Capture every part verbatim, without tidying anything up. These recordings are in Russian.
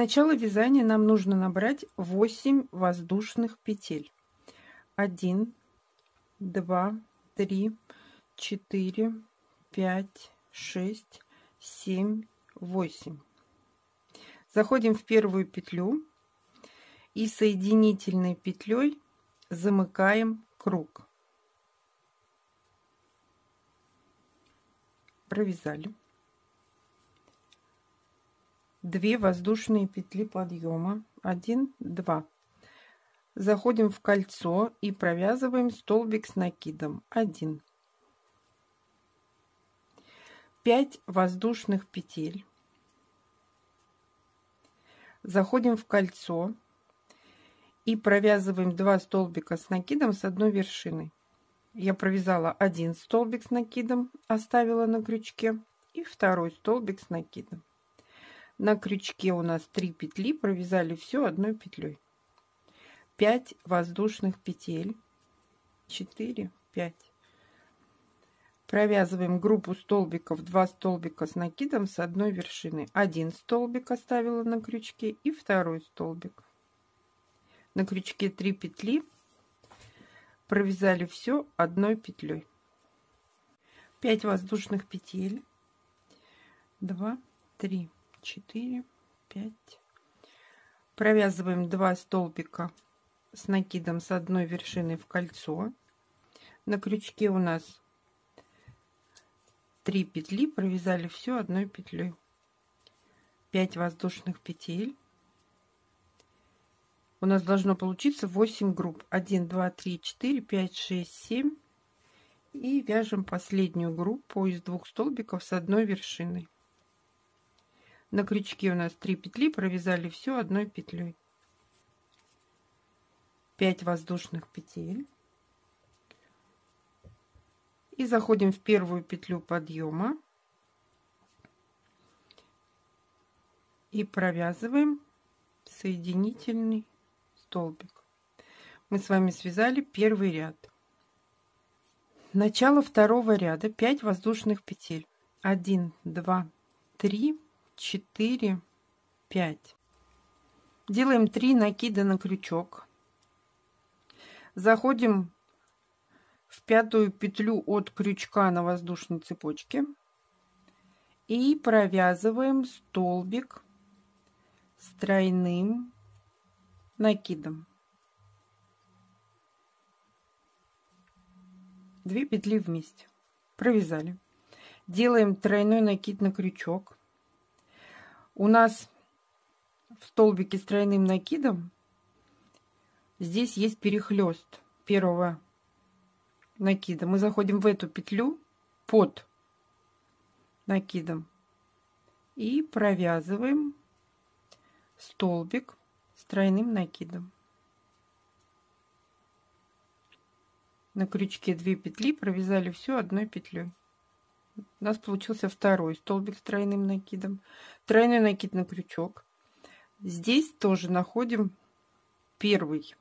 начала вязания нам нужно набрать восемь воздушных петель. один, два, три, четыре, пять, шесть, семь, восемь. Заходим в первую петлю и соединительной петлей замыкаем круг. Провязали две воздушные петли подъема, один, два. Заходим в кольцо и провязываем столбик с накидом, один, пять воздушных петель. Заходим в кольцо и провязываем два столбика с накидом с одной вершиной. Я провязала один столбик с накидом, оставила на крючке, и второй столбик с накидом. На крючке у нас три петли, провязали все одной петлей. пять воздушных петель, четыре, пять. Провязываем группу столбиков, два столбика с накидом с одной вершины. один столбик оставила на крючке и второй столбик. На крючке три петли, провязали все одной петлей. пять воздушных петель, два, три, четыре, пять. Провязываем два столбика с накидом с одной вершины в кольцо. На крючке у нас три петли, провязали все одной петлей. пять воздушных петель. У нас должно получиться восемь групп. один, два, три, четыре, пять, шесть, семь. И вяжем последнюю группу из двух столбиков с одной вершиной. На крючке у нас три петли, провязали все одной петлей. пять воздушных петель. И заходим в первую петлю подъема и провязываем соединительный столбик. Мы с вами связали первый ряд. Начало второго ряда. пять воздушных петель. один, два, три, четыре, пять. Делаем три накида на крючок. Заходим в пятую петлю от крючка на воздушной цепочке и провязываем столбик с тройным накидом. Две петли вместе провязали. Делаем тройной накид на крючок. У нас в столбике с тройным накидом здесь есть перехлест первого накида. Мы заходим в эту петлю под накидом и провязываем столбик с тройным накидом. На крючке две петли, провязали все одной петлей. У нас получился второй столбик с тройным накидом. Тройной накид на крючок. Здесь тоже находим первый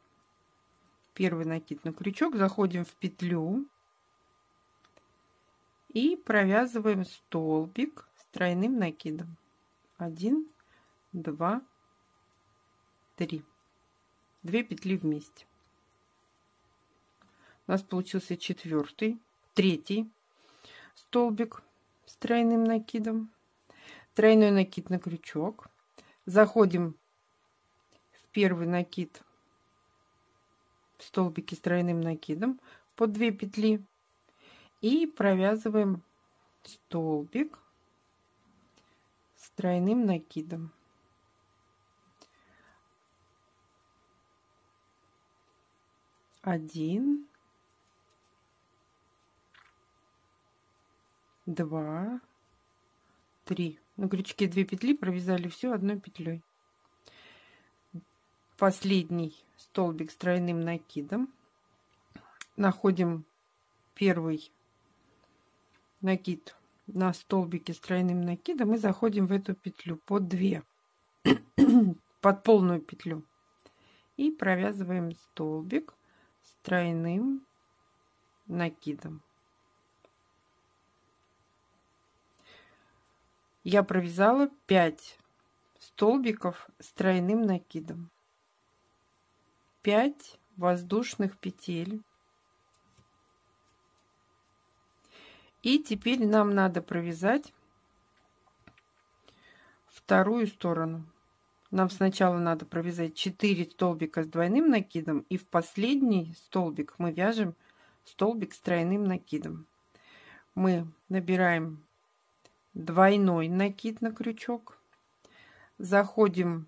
первый накид на крючок, заходим в петлю и провязываем столбик с тройным накидом. Один, два, три. Две петли вместе. У нас получился четвертый, третий столбик с тройным накидом. Тройной накид на крючок. Заходим в первый накид в столбике с тройным накидом по две петли и провязываем столбик с тройным накидом. Один, два, три. На крючке две петли, провязали все одной петлей. Последний столбик с тройным накидом. Находим первый накид на столбике с тройным накидом и заходим в эту петлю под две, под полную петлю, и провязываем столбик с тройным накидом. Я провязала пять столбиков с тройным накидом, пять воздушных петель. И теперь нам надо провязать вторую сторону. Нам сначала надо провязать четыре столбика с двойным накидом, и в последний столбик мы вяжем столбик с тройным накидом. Мы набираем двойной накид на крючок, заходим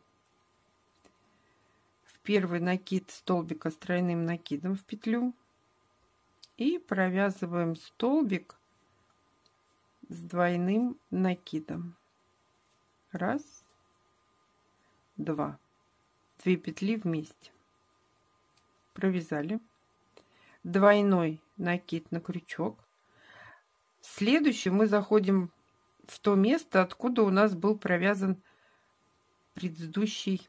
в первый накид столбика с тройным накидом в петлю и провязываем столбик с двойным накидом. Раз, два, две петли вместе провязали, двойной накид на крючок. В следующем мы заходим в то место, откуда у нас был провязан предыдущий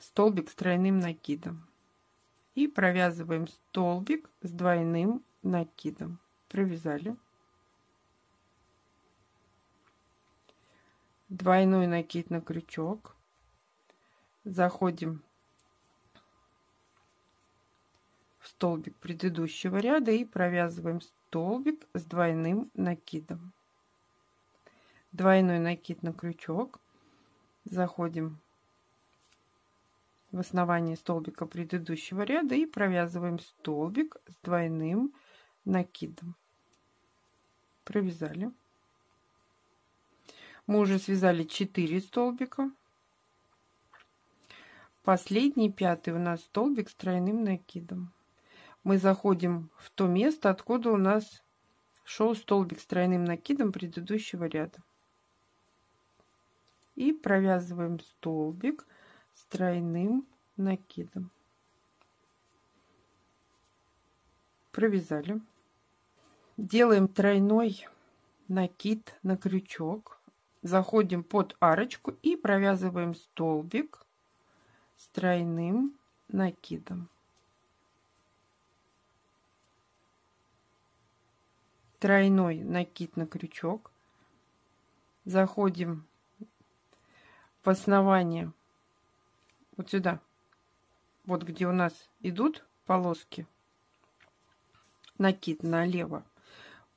столбик с тройным накидом, и провязываем столбик с двойным накидом. Провязали, двойной накид на крючок, заходим в столбик предыдущего ряда и провязываем столбик с двойным накидом, двойной накид на крючок, заходим в основание столбика предыдущего ряда и провязываем столбик с двойным накидом. Провязали. Мы уже связали четыре столбика. Последний, пятый у нас столбик с тройным накидом. Мы заходим в то место, откуда у нас шел столбик с тройным накидом предыдущего ряда. И провязываем столбик с тройным накидом. Провязали. Делаем тройной накид на крючок. Заходим под арочку и провязываем столбик с тройным накидом. Тройной накид на крючок. Заходим в основание, вот сюда, вот где у нас идут полоски, накид налево.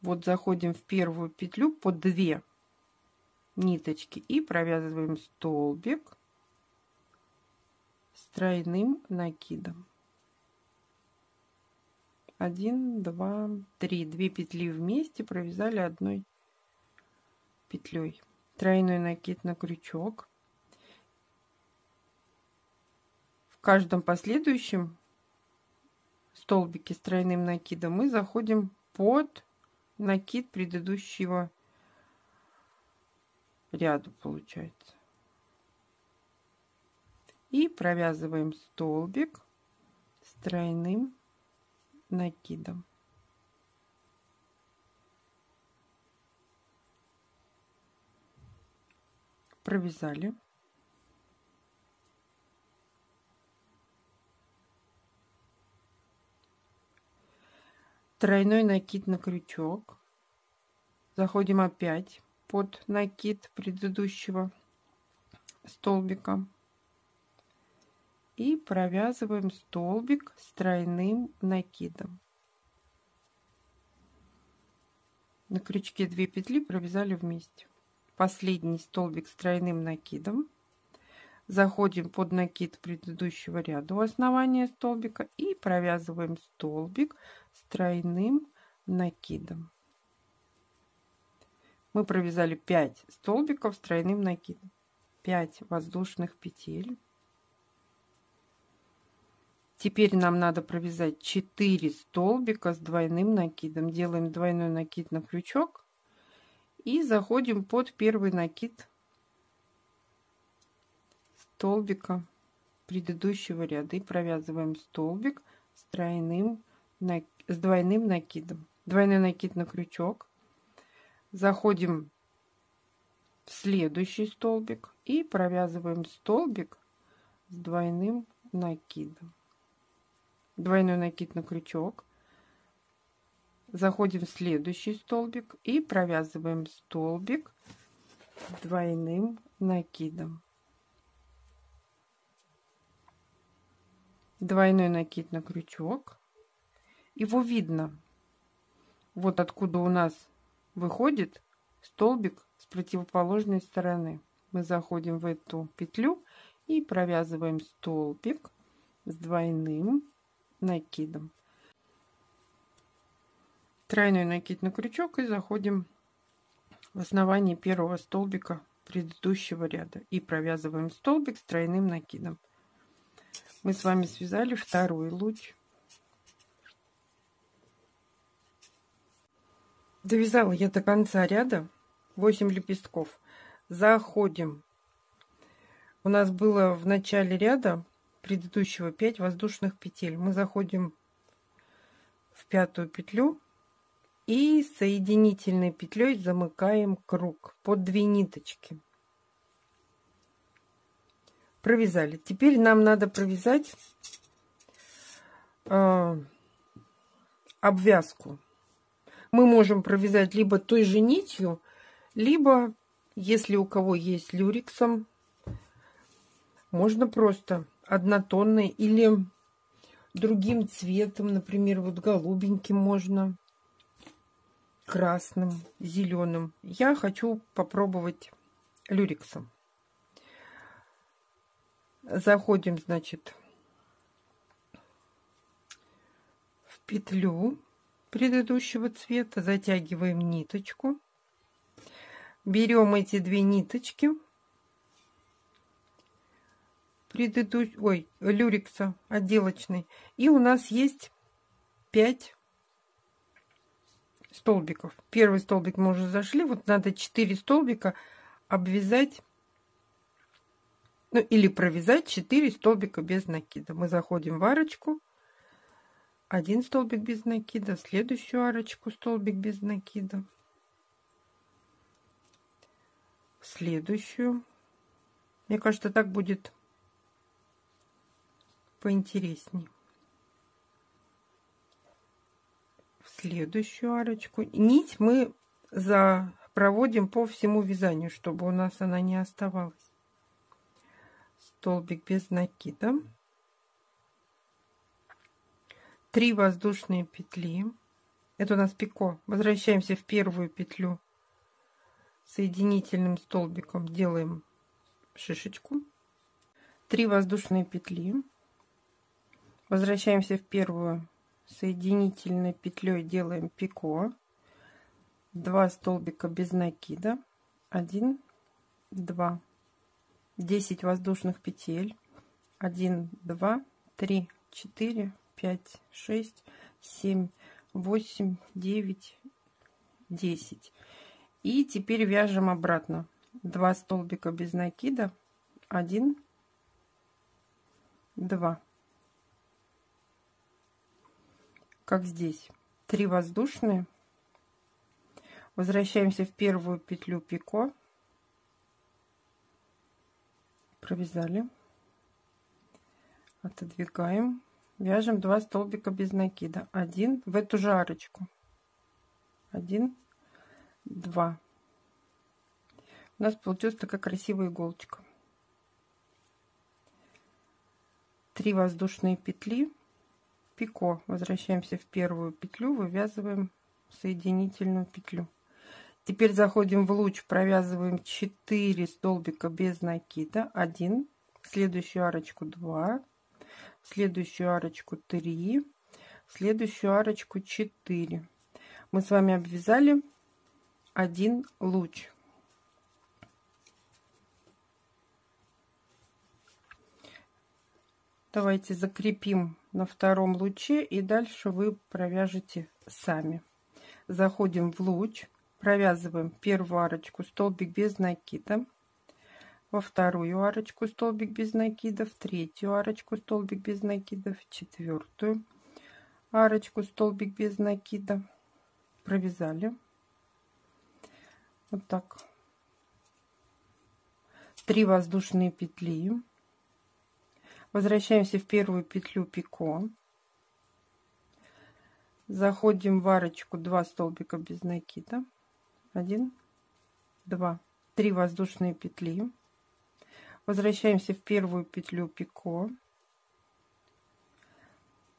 Вот заходим в первую петлю по две ниточки и провязываем столбик с тройным накидом. Один, два, три. Две петли вместе провязали одной петлей. Тройной накид на крючок. В каждом последующем столбике с тройным накидом мы заходим под накид предыдущего ряда, получается, и провязываем столбик с тройным накидом. Провязали. Тройной накид на крючок. Заходим опять под накид предыдущего столбика и провязываем столбик с тройным накидом. На крючке две петли провязали вместе. Последний столбик с тройным накидом. Заходим под накид предыдущего ряда у основания столбика и провязываем столбик с тройным накидом. Мы провязали пять столбиков с тройным накидом, пять воздушных петель. Теперь нам надо провязать четыре столбика с двойным накидом. Делаем двойной накид на крючок и заходим под первый накид столбика предыдущего ряда и провязываем столбик с тройным, с двойным накидом. Двойной накид на крючок. Заходим в следующий столбик и провязываем столбик с двойным накидом. Двойной накид на крючок, заходим в следующий столбик и провязываем столбик двойным накидом. Двойной накид на крючок. Его видно. Вот откуда у нас выходит столбик с противоположной стороны. Мы заходим в эту петлю и провязываем столбик с двойным накидом. Тройной накид на крючок и заходим в основание первого столбика предыдущего ряда и провязываем столбик с тройным накидом. Мы с вами связали второй луч. Довязала я до конца ряда восемь лепестков. Заходим. У нас было в начале ряда предыдущего пять воздушных петель. Мы заходим в пятую петлю и соединительной петлей замыкаем круг под две ниточки. Провязали. Теперь нам надо провязать э, обвязку. Мы можем провязать либо той же нитью, либо, если у кого есть люрексом, можно просто однотонной или другим цветом, например, вот голубеньким можно, красным, зеленым. Я хочу попробовать люрексом. Заходим, значит, в петлю предыдущего цвета, затягиваем ниточку, берем эти две ниточки предыдущей, ой, люрекса отделочной, и у нас есть пять столбиков. Первый столбик мы уже зашли, вот надо четыре столбика обвязать, ну или провязать четыре столбика без накида. Мы заходим в арочку, один столбик без накида, следующую арочку столбик без накида, следующую. Мне кажется, так будет поинтересней. В следующую арочку. Нить мы за проводим по всему вязанию, чтобы у нас она не оставалась. Столбик без накида, три воздушные петли, это у нас пико. Возвращаемся в первую петлю, соединительным столбиком делаем шишечку, три воздушные петли, возвращаемся в первую, соединительной петлей делаем пико, два столбика без накида, один, два, десять воздушных петель, один, два, три, четыре, пять, шесть, семь, восемь, девять, десять. И теперь вяжем обратно. два столбика без накида, один, два. Как здесь. три воздушные. Возвращаемся в первую петлю пико. Провязали. Отодвигаем. Вяжем два столбика без накида. один в эту же арочку. один, два. У нас получилась такая красивая иголочка. три воздушные петли. Пико. Возвращаемся в первую петлю. Вывязываем соединительную петлю. Теперь заходим в луч. Провязываем четыре столбика без накида. один. В следующую арочку два. В следующую арочку три, в следующую арочку четыре. Мы с вами обвязали один луч. Давайте закрепим на втором луче, и дальше вы провяжете сами. Заходим в луч, провязываем первую арочку столбик без накида, во вторую арочку столбик без накида, в третью арочку столбик без накида, в четвертую арочку столбик без накида. Провязали. Вот так. три воздушные петли. Возвращаемся в первую петлю пико. Заходим в арочку два столбика без накида. один, два, три воздушные петли. Возвращаемся в первую петлю пико,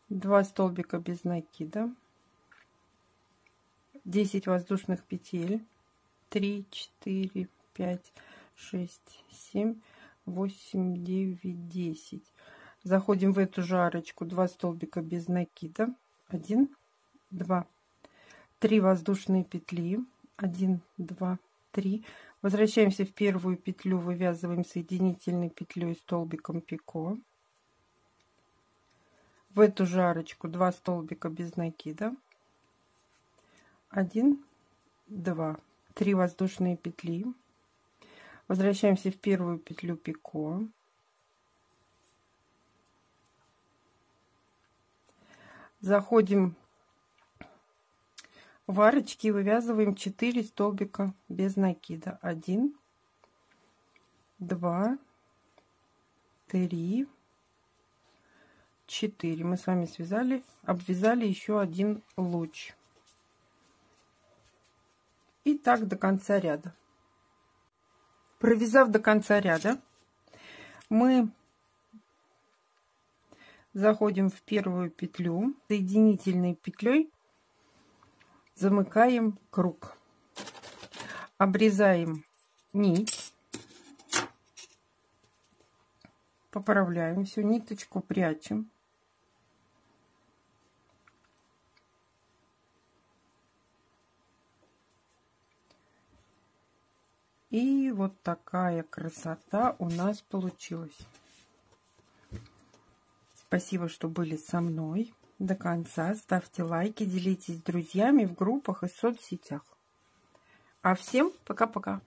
два столбика без накида, десять воздушных петель, три, четыре, пять, шесть, семь, восемь, девять, десять. Заходим в эту же арочку, два столбика без накида, один, два, три воздушные петли, один, два, три. Возвращаемся в первую петлю, вывязываем соединительной петлей столбиком пико. В эту же арочку два столбика без накида, один, два, три воздушные петли. Возвращаемся в первую петлю пико. Заходим в арочки и вывязываем четыре столбика без накида, один, два, три, четыре. Мы с вами связали, обвязали еще один луч, и так до конца ряда. Провязав до конца ряда, мы заходим в первую петлю, соединительной петлей замыкаем круг, обрезаем нить, поправляем всю ниточку, прячем, и вот такая красота у нас получилась. Спасибо, что были со мной до конца. Ставьте лайки, делитесь с друзьями в группах и соцсетях. А всем пока-пока!